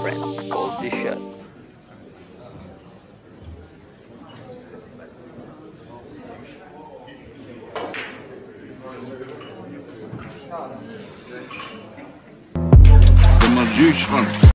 reference position. The magician.